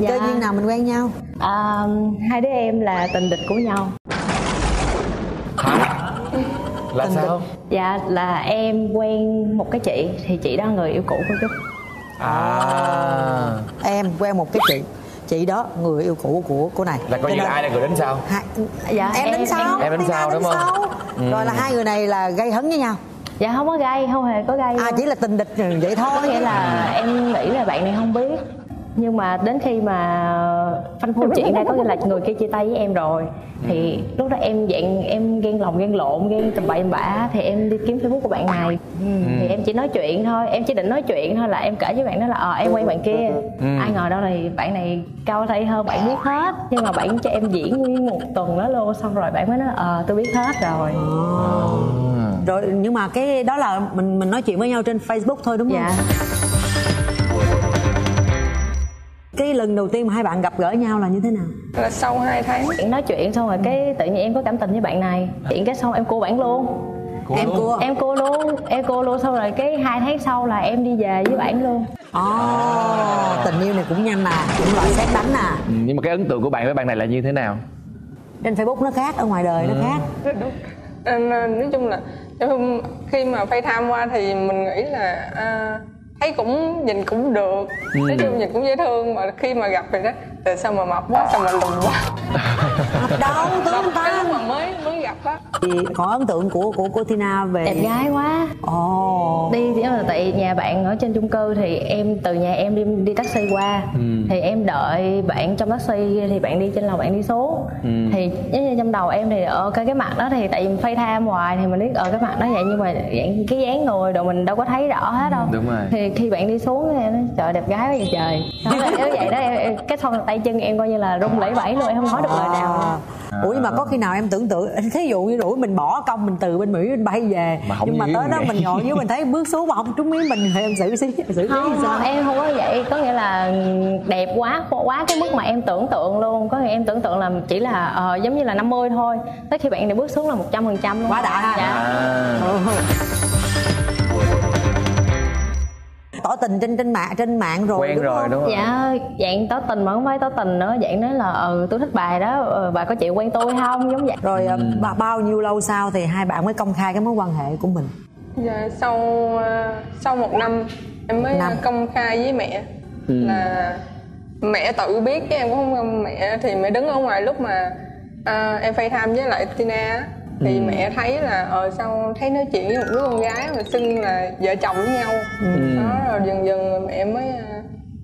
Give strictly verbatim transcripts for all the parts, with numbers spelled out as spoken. Dạ. Cơ duyên nào mình quen nhau? À, hai đứa em là tình địch của nhau. Hả? Là tình sao? Địch. Dạ là em quen một cái chị, thì chị đó người yêu cũ của Trúc. À. Em quen một cái chị, chị đó người yêu cũ của cô này. Là coi như là ai là người đến sau? Hai... Dạ em, em đến sau. Em đến sau đúng không? Ừ. Rồi là hai người này là gây hấn với nhau. Dạ không có gây, không hề có gây. À chỉ là tình địch vậy thôi. Có nghĩa là em nghĩ là bạn này không biết, nhưng mà đến khi mà phanh phui chuyện ra, có nghĩa là người kia chia tay với em rồi, thì lúc đó em dạng em ghen lòng ghen lộn ghen tầm bậy tầm bạ, thì em đi kiếm Facebook của bạn này. Ừ. Thì em chỉ nói chuyện thôi, em chỉ định nói chuyện thôi, là em kể với bạn đó là ờ à, em quen bạn kia. Ừ. Ai ngờ đâu thì bạn này cao tay hơn, bạn biết hết, nhưng mà bạn cho em diễn nguyên một tuần đó luôn, xong rồi bạn mới nói ờ à, tôi biết hết rồi. À. Rồi nhưng mà cái đó là mình mình nói chuyện với nhau trên Facebook thôi đúng không? Dạ. Cái lần đầu tiên mà hai bạn gặp gỡ nhau là như thế nào? Là sau hai tháng nói chuyện xong rồi cái tự nhiên em có cảm tình với bạn này. Chuyện cái xong em cua bạn luôn. Cua em luôn. Cua em cua luôn em cua luôn xong rồi cái hai tháng sau là em đi về với bạn luôn. Oh, tình yêu này cũng nhanh mà, cũng loại xét đánh à. Ừ, nhưng mà cái ấn tượng của bạn với bạn này là như thế nào? Trên Facebook nó khác, ở ngoài đời ừ. nó khác. Đúng. Nói chung là khi mà FaceTime qua thì mình nghĩ là à... thấy cũng nhìn cũng được, ừ. nói chung nhìn cũng dễ thương, mà khi mà gặp thì đó tại sao mà mập quá, sao mà lùn quá. Đâu tướng ta cái lúc mà mới mới gặp á. Thì có ấn tượng của của cô Tina về đẹp gái quá. Ồ. Oh. Đi thì là tại nhà bạn ở trên chung cư, thì em từ nhà em đi đi taxi qua, ừ. thì em đợi bạn trong taxi, thì bạn đi trên lầu bạn đi xuống, ừ. thì giống như trong đầu em thì ở cái cái mặt đó, thì tại vì FaceTime hoài thì mình biết ở cái mặt đó vậy, nhưng mà cái dáng người đồ mình đâu có thấy rõ hết đâu. Đúng rồi. Thì khi bạn đi xuống em nói trời đẹp gái quá vậy trời. Nói là vậy đó em, cái thon tay chân em coi như là rung lẩy bẩy luôn, em không nói được lời nào nữa. Ủa nhưng mà có khi nào em tưởng tượng thí dụ như rủi mình bỏ công mình từ bên Mỹ mình bay về mà nhưng mà tới đó vậy. Mình ngồi dưới mình thấy bước xuống mà không trúng ý mình thì em xử xí xử không, không sao? Em không có vậy, có nghĩa là đẹp quá quá cái mức mà em tưởng tượng luôn, có nghĩa em tưởng tượng là chỉ là ờ, giống như là năm mươi thôi, tới khi bạn này bước xuống là một trăm phần trăm luôn. Quá đã ha. Dạ. À. Ừ. Tỏ tình trên trên mạng trên mạng rồi quen đúng rồi, không? Đúng rồi. Dạ dạng tỏ tình mà không phải tỏ tình nữa, dạng nói là ừ tôi thích bà đó, bà có chịu quen tôi không, giống vậy. Rồi ừ. bà, bao nhiêu lâu sau thì hai bạn mới công khai cái mối quan hệ của mình? Dạ sau sau một năm em mới năm. công khai với mẹ. Ừ. Là mẹ tự biết chứ em cũng không, mẹ thì mẹ đứng ở ngoài lúc mà uh, em FaceTime với lại Tina. Thì ừ. mẹ thấy là ờ sao thấy nói chuyện với một đứa con gái mà xưng là vợ chồng với nhau. Ừ. Đó rồi dần dần mẹ mới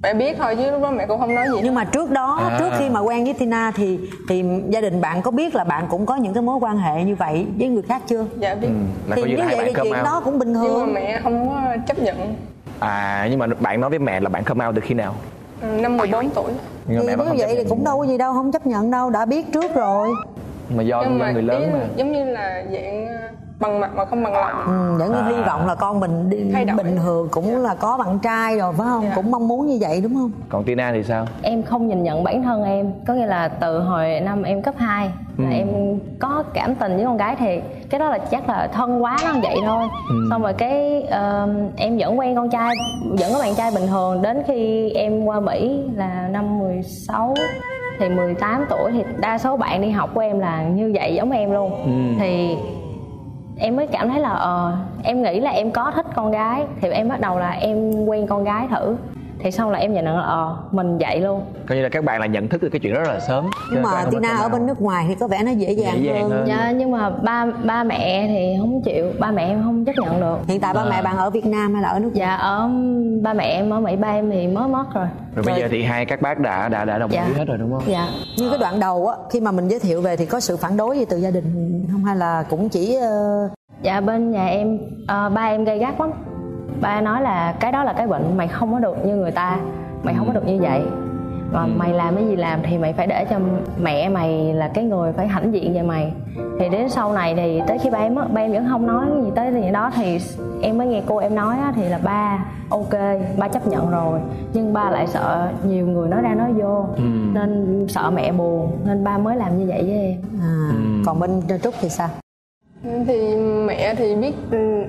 mẹ biết thôi, chứ lúc đó mẹ cũng không nói gì. Nhưng mà trước đó à. trước khi mà quen với Tina thì thì gia đình bạn có biết là bạn cũng có những cái mối quan hệ như vậy với người khác chưa? Dạ biết. Ừ. Thì như vậy thì chuyện out. đó cũng bình thường. Nhưng mà mẹ không có chấp nhận. À nhưng mà bạn nói với mẹ là bạn come out từ khi nào? Năm mười bốn tuổi. Nhưng mà mẹ vẫn không vậy thì cũng đâu có gì đâu, không chấp nhận đâu, đã biết trước rồi. Mà do, do mà người lớn mà giống như là dạng bằng mặt mà không bằng lòng. Ừ, vẫn à. hy vọng là con mình đi bình thường cũng yeah. là có bạn trai rồi phải không? Yeah. Cũng mong muốn như vậy đúng không? Còn Tina thì sao? Em không nhìn nhận bản thân em, có nghĩa là từ hồi năm em cấp hai là ừ. em có cảm tình với con gái, thì cái đó là chắc là thân quá nó vậy thôi. Ừ. Xong rồi cái uh, em vẫn quen con trai, vẫn có bạn trai bình thường, đến khi em qua Mỹ là năm mười sáu thì mười tám tuổi thì đa số bạn đi học của em là như vậy giống em luôn. Ừ. Thì em mới cảm thấy là ờ uh, em nghĩ là em có thích con gái, thì em bắt đầu là em quen con gái thử, thì xong là em nhận là ờ uh, mình vậy luôn. Coi như là các bạn là nhận thức được cái chuyện rất là sớm. Nhưng mà Tina ở bên nước ngoài thì có vẻ nó dễ dàng, dễ dàng hơn. hơn. Dạ, nhưng mà ba ba mẹ thì không chịu, ba mẹ em không chấp nhận được. Hiện tại ba à. mẹ bạn ở Việt Nam hay là ở nước ngoài? Dạ ở ba mẹ em ở Mỹ, ba em thì mới mất rồi. Rồi bây giờ thì hai các bác đã đã đã đồng ý dạ. hết rồi đúng không? Dạ. Như cái đoạn đầu á, khi mà mình giới thiệu về thì có sự phản đối gì từ gia đình không, hay là cũng chỉ uh... Dạ bên nhà em uh, ba em gay gắt lắm. Ba nói là cái đó là cái bệnh, mày không có được như người ta, mày không có được như vậy, mà mày làm cái gì làm thì mày phải để cho mẹ mày là cái người phải hãnh diện về mày. Thì đến sau này thì tới khi ba em ba em vẫn không nói gì tới gì đó, thì em mới nghe cô em nói thì là ba ok, ba chấp nhận rồi, nhưng ba lại sợ nhiều người nói ra nói vô, ừ. nên sợ mẹ buồn nên ba mới làm như vậy với em. À, ừ. Còn bên Trúc thì sao? Thì mẹ thì biết,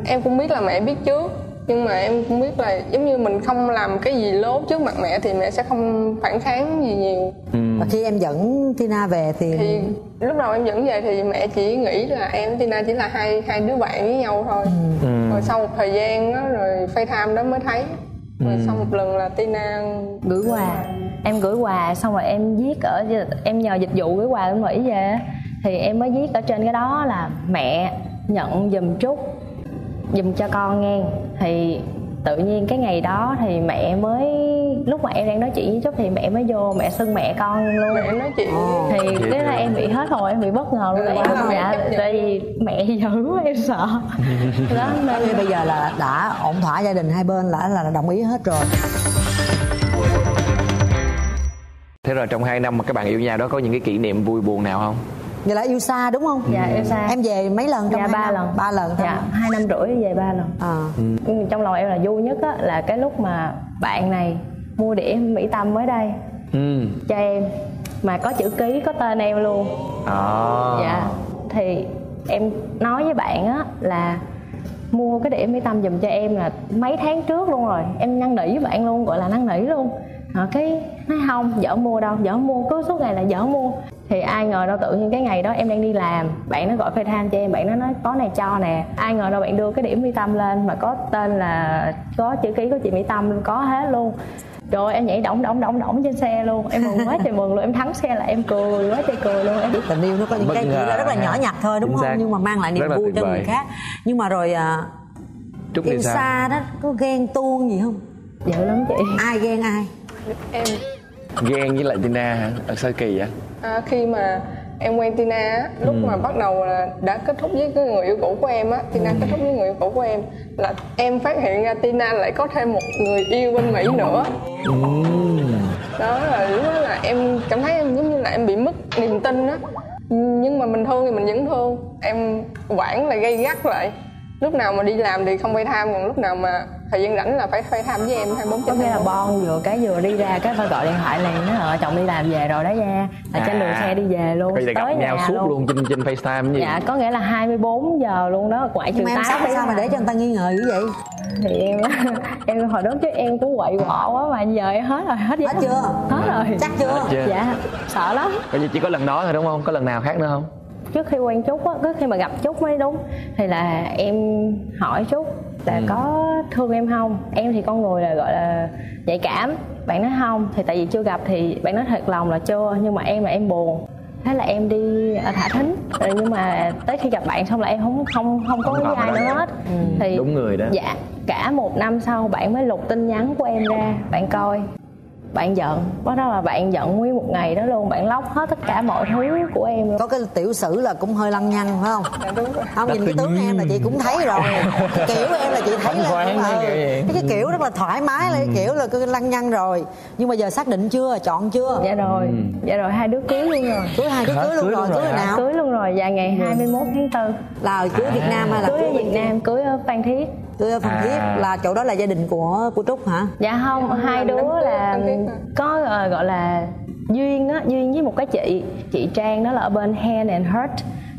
em cũng biết là mẹ biết trước, Nhưng mà em cũng biết là giống như mình không làm cái gì lố trước mặt mẹ thì mẹ sẽ không phản kháng gì nhiều. Ừ. Và khi em dẫn Tina về thì... thì lúc đầu em dẫn về thì mẹ chỉ nghĩ là em Tina chỉ là hai hai đứa bạn với nhau thôi. Ừ. Rồi sau một thời gian đó, rồi FaceTime đó mới thấy. Rồi ừ. sau một lần là Tina gửi quà, em gửi quà xong rồi em viết ở em nhờ dịch vụ gửi quà bên Mỹ về thì em mới viết ở trên cái đó là mẹ nhận giùm chút giùm cho con nghe. Thì tự nhiên cái ngày đó thì mẹ mới, lúc mà em đang nói chuyện với Trúc thì mẹ mới vô mẹ xưng mẹ con luôn. Mẹ nói chuyện thì chị cái là em bị hết hồn, em bị bất ngờ luôn. Em dạ tại vì mẹ dữ em sợ đó nên bây giờ là đã ổn thỏa, gia đình hai bên đã là đồng ý hết rồi. Thế rồi trong hai năm mà các bạn yêu nhau đó có những cái kỷ niệm vui buồn nào không? Vậy là yêu xa đúng không? Dạ yêu xa. Em về mấy lần trong dạ, hai ba năm? lần. Ba lần. Dạ hai năm rưỡi về ba lần. À. Ừ. Trong lòng em là vui nhất á là cái lúc mà bạn này mua đĩa Mỹ Tâm mới đây ừ. cho em mà có chữ ký có tên em luôn. À. Dạ thì em nói với bạn á là mua cái đĩa Mỹ Tâm giùm cho em là mấy tháng trước luôn rồi, em năn nỉ với bạn luôn, gọi là năn nỉ luôn. Ở cái nói không dở mua đâu, dở mua cứ suốt ngày là dở mua. Thì ai ngờ đâu tự nhiên cái ngày đó em đang đi làm, bạn nó gọi FaceTime cho em, bạn nó nói có này cho nè. Ai ngờ đâu bạn đưa cái đĩa Mỹ Tâm lên mà có tên là có chữ ký của chị Mỹ Tâm có hết luôn. Trời ơi, em nhảy đổng đổng đổng đổng trên xe luôn, em mừng quá trời mừng luôn, em thắng xe là em cười quá trời cười luôn. Em biết tình yêu nó có những cái gì đó rất là nhỏ nhặt thôi đúng chính không xác. Nhưng mà mang lại niềm rất vui cho người khác. Nhưng mà rồi uh, yêu xa. xa đó có ghen tuông gì không? Dữ lắm chị. Ai ghen ai? Em ghen với lại Tina hả? Sao kỳ vậy? À, khi mà em quen Tina lúc ừ. mà bắt đầu là đã kết thúc với cái người yêu cũ của em á, Tina ừ. kết thúc với người yêu cũ của em là em phát hiện ra Tina lại có thêm một người yêu bên Mỹ nữa. Ừ. Đó là lúc đó là em cảm thấy em giống như là em bị mất niềm tin á, nhưng mà mình thương thì mình vẫn thương. Em quản là gây gắt lại, lúc nào mà đi làm thì không FaceTime, còn lúc nào mà thời gian rảnh là phải FaceTime với em hai mươi bốn trên hai mươi bốn. Có nghĩa là Bon vừa cái vừa đi ra cái phải gọi điện thoại liền nói ở chồng đi làm về rồi đó nha, là à, trên đường xe đi về luôn tới gặp nhau suốt luôn, luôn trên trên FaceTime gì. Dạ có nghĩa là hai mươi bốn giờ luôn đó, quậy trừ tám. Sao sao mà để cho người ta nghi ngờ dữ vậy? Thì em em hồi đó chứ em cũng quậy quọ quá mà giờ em hết rồi, hết, hết chưa? Hết rồi. Chắc chưa? Hết chưa? Dạ, sợ lắm. Bởi vì chỉ có lần đó thôi đúng không? Có lần nào khác nữa không? Trước khi quen Trúc á, trước khi mà gặp Trúc mới đúng thì là em hỏi Trúc là ừ. có thương em không, em thì con người là gọi là nhạy cảm. Bạn nói không, thì tại vì chưa gặp thì bạn nói thật lòng là chưa, nhưng mà em là em buồn, thế là em đi thả thính rồi. Nhưng mà tới khi gặp bạn xong là em không không không có với ai nữa hết. Ừ. Thì đúng người đó. Dạ cả một năm sau bạn mới lục tin nhắn của em ra, bạn coi, bạn giận quá đó, là bạn giận nguyên một ngày đó luôn, bạn lóc hết tất cả mọi thứ của em luôn. Có cái tiểu sử là cũng hơi lăng nhăng phải không? Dạ, đúng rồi. Không, nhìn cái tướng em là chị cũng thấy rồi, cái kiểu em là chị thấy là cái, cái kiểu rất là thoải mái, là cái kiểu là cứ lăng nhăng rồi. Nhưng mà giờ xác định chưa, chọn chưa? Dạ rồi, dạ rồi, hai đứa cưới luôn rồi. Cưới hai đứa cưới luôn rồi, cưới rồi nào? Cưới luôn rồi, dạ ngày hai mươi mốt tháng tư. Là cưới Việt Nam hay là cưới Việt Nam? Cưới ở Phan Thiết. Cưới ở Phan Thiết là chỗ đó là gia đình của của Trúc hả? Dạ không, hai đứa là có uh, gọi là duyên á, duyên với một cái chị chị Trang đó là ở bên Hand and Heart.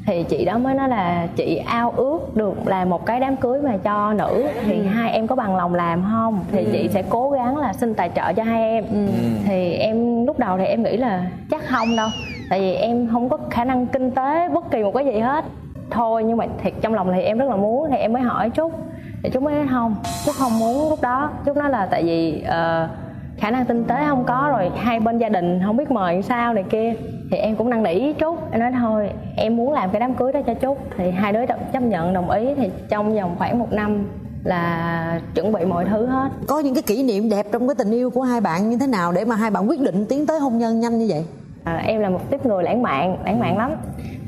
Thì chị đó mới nói là chị ao ước được là một cái đám cưới mà cho nữ, thì hai em có bằng lòng làm không, thì ừ. chị sẽ cố gắng là xin tài trợ cho hai em. Ừ. Thì em lúc đầu thì em nghĩ là chắc không đâu, tại vì em không có khả năng kinh tế bất kỳ một cái gì hết thôi. Nhưng mà thiệt trong lòng thì em rất là muốn, thì em mới hỏi Trúc thì Trúc mới nói không, Trúc không muốn. Lúc đó Trúc nói là tại vì uh, khả năng kinh tế không có, rồi hai bên gia đình không biết mời sao này kia. Thì em cũng năn nỉ Trúc, em nói thôi em muốn làm cái đám cưới đó cho Trúc. Thì hai đứa chấp nhận đồng ý, thì trong vòng khoảng một năm là chuẩn bị mọi thứ hết. Có những cái kỷ niệm đẹp trong cái tình yêu của hai bạn như thế nào để mà hai bạn quyết định tiến tới hôn nhân nhanh như vậy? À, em là một tiếp người lãng mạn, lãng mạn lắm.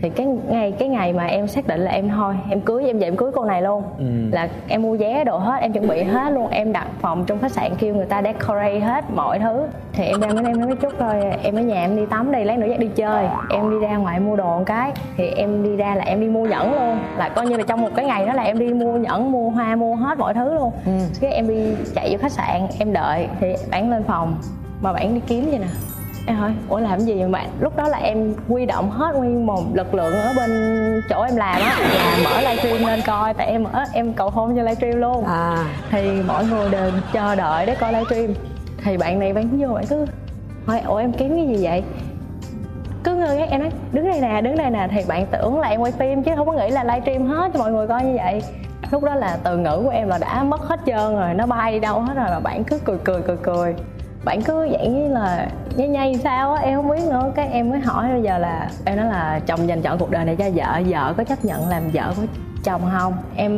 Thì cái ngày cái ngày mà em xác định là em thôi em cưới, em về em cưới cô này luôn. Ừ. Là em mua vé đồ hết, em chuẩn bị hết luôn, em đặt phòng trong khách sạn kêu người ta decorate hết mọi thứ. Thì em đang em nói chút thôi, em ở nhà em đi tắm đi, lát nữa dắt đi chơi. Em đi ra ngoài mua đồ một cái, thì em đi ra là em đi mua nhẫn luôn, là coi như là trong một cái ngày đó là em đi mua nhẫn, mua hoa, mua hết mọi thứ luôn. Ừ. Cái em đi chạy vô khách sạn, em đợi thì bạn lên phòng mà bạn đi kiếm vậy nè. Em hỏi, ủa làm gì vậy bạn? Lúc đó là em huy động hết nguyên một lực lượng ở bên chỗ em làm á, là mở livestream lên coi, tại em ở em cầu hôn cho livestream luôn. À. Thì mọi người đều chờ đợi để coi livestream. Thì bạn này bạn vô, bạn cứ hỏi, ủa em kiếm cái gì vậy? Cứ ngơ ngác, em nói đứng đây nè, đứng đây nè. Thì bạn tưởng là em quay phim chứ không có nghĩ là livestream hết cho mọi người coi như vậy. Lúc đó là từ ngữ của em là đã mất hết trơn rồi, nó bay đi đâu hết rồi, mà bạn cứ cười cười cười cười. Bạn cứ vậy như là nhây nhây sao á, em không biết nữa. Cái em mới hỏi bây giờ là em nói là chồng dành chọn cuộc đời này cho vợ, vợ có chấp nhận làm vợ của chồng không? Em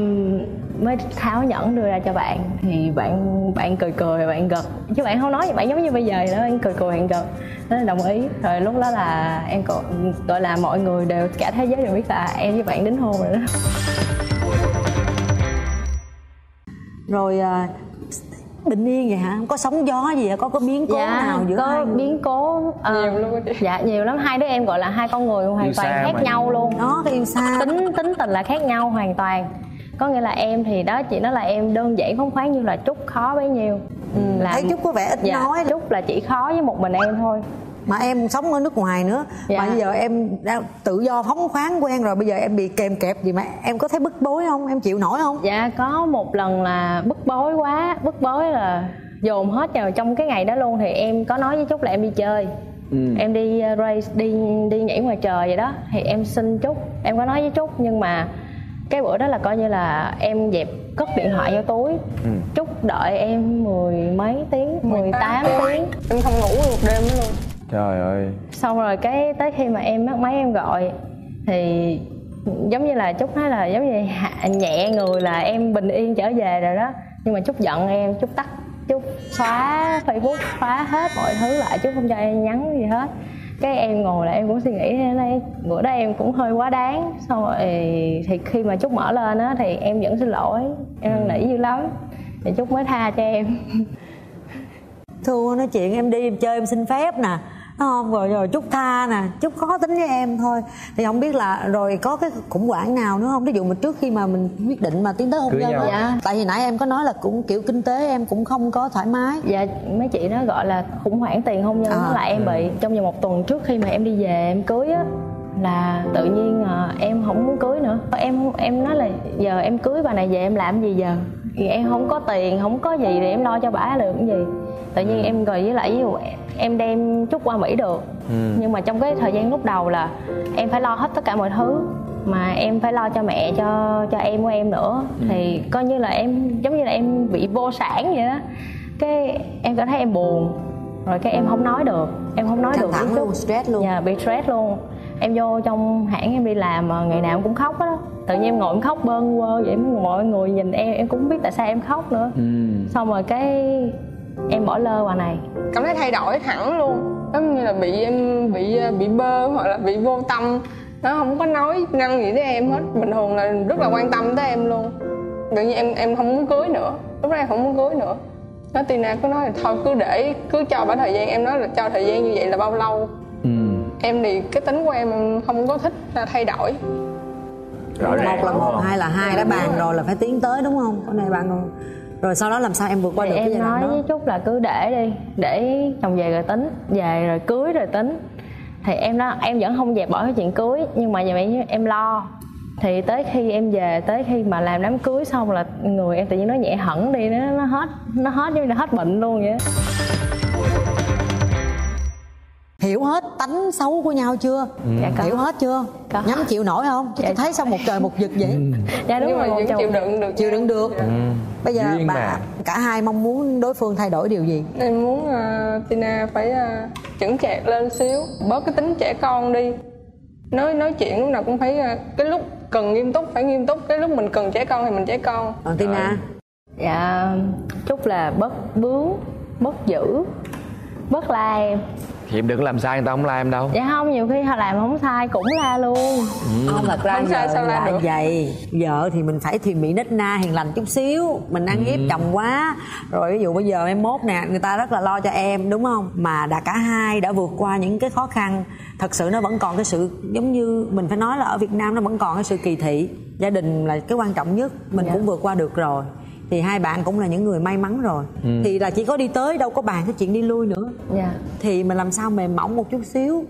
mới tháo nhẫn đưa ra cho bạn, thì bạn bạn cười cười, bạn gật chứ bạn không nói gì, bạn giống như bây giờ đó, bạn cười cười, bạn gật, nó đồng ý. Rồi lúc đó là em còn gọi là mọi người đều, cả thế giới đều biết là em với bạn đính hôn rồi đó. Rồi à... bình yên vậy hả? Không có sóng gió gì hả? Có có biến cố dạ, nào giữa hai người? Biến cố à, nhiều luôn. Dạ nhiều lắm. Hai đứa em gọi là hai con người hoàn toàn khác nhau luôn. Đó, cái yêu xa. Tính tính tình là khác nhau hoàn toàn. Có nghĩa là em thì đó chị nói là em đơn giản phóng khoáng như là Trúc khó bấy nhiêu. Ừ, là thấy Trúc có vẻ ít dạ, nói. Trúc là chỉ khó với một mình em thôi. Mà em sống ở nước ngoài nữa dạ. Mà bây giờ em đã tự do phóng khoáng của em rồi, bây giờ em bị kèm kẹp gì mà em có thấy bức bối không? Em chịu nổi không? Dạ có một lần là bức bối quá, bức bối là dồn hết vào trong cái ngày đó luôn. Thì em có nói với Trúc là em đi chơi ừ. Em đi race, đi đi nhảy ngoài trời vậy đó. Thì em xin Trúc, em có nói với Trúc, nhưng mà cái bữa đó là coi như là em dẹp cất điện thoại vô túi ừ. Trúc đợi em mười mấy tiếng, mười tám tiếng. Em không ngủ được đêm đó luôn. Trời ơi. Xong rồi cái tới khi mà em mắc máy em gọi thì giống như là Trúc nói là giống như nhẹ người là em bình yên trở về rồi đó. Nhưng mà Trúc giận em, Trúc tắt, Trúc xóa Facebook, xóa hết mọi thứ lại, Trúc không cho em nhắn gì hết. Cái em ngồi là em cũng suy nghĩ, bữa đó em cũng hơi quá đáng. Xong rồi thì khi mà Trúc mở lên á thì em vẫn xin lỗi, em năn nỉ dữ lắm thì Trúc mới tha cho em. Thua nói chuyện em đi em chơi em xin phép nè, không rồi rồi Trúc tha nè, Trúc khó tính với em thôi. Thì không biết là rồi có cái khủng hoảng nào nữa không, ví dụ mà trước khi mà mình quyết định mà tiến tới hôn nhân dạ. Tại vì nãy em có nói là cũng kiểu kinh tế em cũng không có thoải mái. Dạ mấy chị nó gọi là khủng hoảng tiền hôn nhân à. Là em bị trong vòng một tuần trước khi mà em đi về em cưới á, là tự nhiên à, em không muốn cưới nữa. Em em nói là giờ em cưới bà này về em làm gì giờ, em không có tiền không có gì thì em lo cho bả được cái gì. Tự nhiên em gửi với lại ví dụ em đem Trúc qua Mỹ được ừ. Nhưng mà trong cái thời gian lúc đầu là em phải lo hết tất cả mọi thứ, mà em phải lo cho mẹ cho cho em của em nữa ừ. Thì coi như là em giống như là em bị vô sản vậy đó. Cái em cảm thấy em buồn, rồi cái em không nói được, em không nói Thẳng được thẳng luôn, stress luôn dạ, bị stress luôn. Em vô trong hãng em đi làm mà ngày nào em cũng khóc đó. Tự nhiên em ngồi em khóc bơn quơ vậy, mọi người nhìn em em cũng không biết tại sao em khóc nữa ừ. Xong rồi cái em bỏ lơ bà này, cảm thấy thay đổi hẳn luôn, giống như là bị em bị bị bơ hoặc là bị vô tâm, nó không có nói năng gì tới em hết. Bình thường là rất là quan tâm tới em luôn. Tự nhiên em em không muốn cưới nữa, lúc đó em không muốn cưới nữa. Nó Tina cứ nói là thôi cứ để cứ cho bả thời gian, em nói là cho thời gian như vậy là bao lâu ừ. Em thì cái tính của em không có thích thay đổi. Rồi một là một, hai là hai, đã bàn rồi là phải tiến tới đúng không? Cái này bạn còn... Rồi sau đó làm sao em vượt qua thì được em cái giai đoạn đó? Em nói với Trúc là cứ để đi, để chồng về rồi tính, về rồi cưới rồi tính. Thì em đó em vẫn không dẹp bỏ cái chuyện cưới, nhưng mà vậy em lo. Thì tới khi em về, tới khi mà làm đám cưới xong là người em tự nhiên nó nhẹ hẳn đi, nó nó hết, nó hết giống như là hết bệnh luôn vậy. Hiểu hết tánh xấu của nhau chưa? Ừ. Dạ, hiểu hết chưa? Có. Nhắm chịu nổi không? Chứ dạ, tôi thấy sao một trời một vực vậy? Ừ. Dạ đúng rồi, vẫn chịu đựng được. Chịu đựng được. Dạ. Ừ. Bây giờ bà, bà cả hai mong muốn đối phương thay đổi điều gì? Em muốn uh, Tina phải uh, chững chạc lên xíu, bớt cái tính trẻ con đi. Nói nói chuyện lúc nào cũng phải uh, cái lúc cần nghiêm túc phải nghiêm túc, cái lúc mình cần trẻ con thì mình trẻ con. Còn Tina? Dạ Chúc là bớt bướng, bớt dữ, bớt la em. Thì em đừng làm sai, người ta không la em đâu. Dạ không, nhiều khi họ làm không sai cũng la luôn ừ. Không, thật ra không sai sao la được vậy. Vợ thì mình phải thìm mỹ nít na hiền lành chút xíu. Mình ăn hiếp ừ. chồng quá. Rồi ví dụ bây giờ em mốt nè, người ta rất là lo cho em đúng không? Mà đã cả hai đã vượt qua những cái khó khăn. Thật sự nó vẫn còn cái sự giống như mình phải nói là ở Việt Nam nó vẫn còn cái sự kỳ thị. Gia đình là cái quan trọng nhất. Mình dạ. cũng vượt qua được rồi. thì hai bạn cũng là những người may mắn rồi. ừ. Thì là chỉ có đi tới, đâu có bàn cái chuyện đi lui nữa. yeah. Thì mình làm sao mềm mỏng một chút xíu,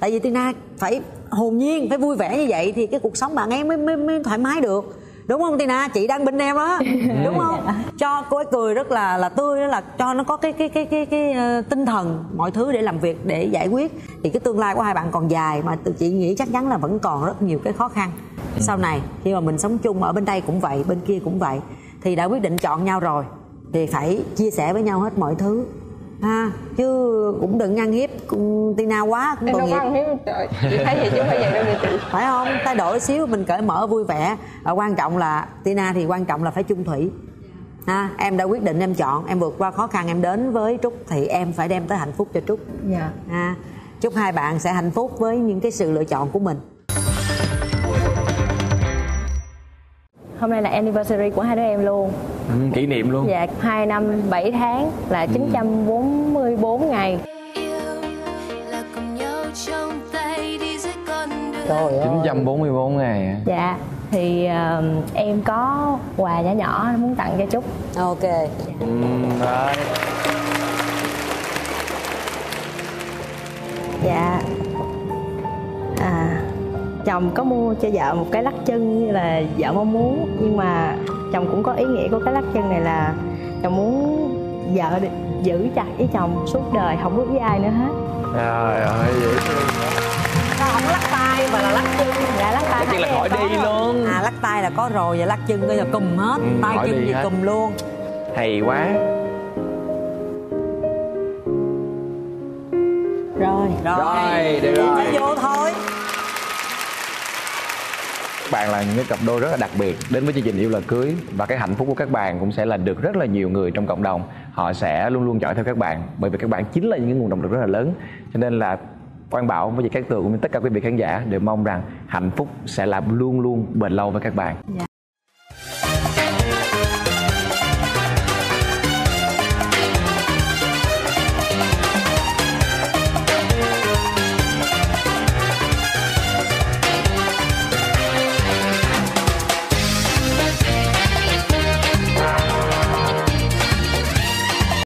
tại vì Tina phải hồn nhiên, phải vui vẻ như vậy thì cái cuộc sống bạn ấy mới, mới, mới thoải mái được, đúng không Tina? Chị đang bên em á, đúng không? Cho cô ấy cười rất là là tươi, là cho nó có cái cái cái cái cái uh, tinh thần, mọi thứ để làm việc, để giải quyết. Thì cái tương lai của hai bạn còn dài, mà chị nghĩ chắc chắn là vẫn còn rất nhiều cái khó khăn sau này khi mà mình sống chung. Ở bên đây cũng vậy, bên kia cũng vậy, thì đã quyết định chọn nhau rồi thì phải chia sẻ với nhau hết mọi thứ ha, chứ cũng đừng ăn hiếp Tina quá. Cũng em tội đâu nghiệp. Có ăn hiếp, trời, chị thấy vậy chứ không phải vậy đâu chị, phải không? Thay đổi xíu, mình cởi mở vui vẻ. À, quan trọng là Tina thì quan trọng là phải chung thủy ha. Em đã quyết định, em chọn, em vượt qua khó khăn, em đến với Trúc thì em phải đem tới hạnh phúc cho Trúc. Dạ. Ha, chúc hai bạn sẽ hạnh phúc với những cái sự lựa chọn của mình. Hôm nay là anniversary của hai đứa em luôn. Ừ, kỷ niệm luôn. Dạ, hai năm bảy tháng là chín trăm bốn mươi bốn ngày. Trời ơi, chín trăm bốn mươi bốn ngày. Dạ, thì uh, em có quà nhỏ nhỏ muốn tặng cho Trúc. Ok. Dạ. uhm, rồi. Dạ. À, chồng có mua cho vợ một cái lắc chân như là vợ mong muốn, nhưng mà chồng cũng có ý nghĩa của cái lắc chân này là chồng muốn vợ được giữ chặt với chồng suốt đời, không bước với ai nữa hết. Trời ơi, dễ thương quá. Sao không lắc tay mà là lắc chân? Dạ, lắc tay là khỏi đi luôn. À, lắc tay là có rồi, và lắc chân bây giờ cùm hết, ừ, tay chân gì cùm luôn. Hay quá. Rồi, rồi, rồi, được rồi. Để vô thôi. Các bạn là những cặp đôi rất là đặc biệt đến với chương trình Yêu Là Cưới, và cái hạnh phúc của các bạn cũng sẽ là được rất là nhiều người trong cộng đồng, họ sẽ luôn luôn dõi theo các bạn, bởi vì các bạn chính là những nguồn động lực rất là lớn. Cho nên là Quang Bảo với chị Cát Tường cũng như tất cả quý vị khán giả đều mong rằng hạnh phúc sẽ là luôn luôn bền lâu với các bạn. Dạ.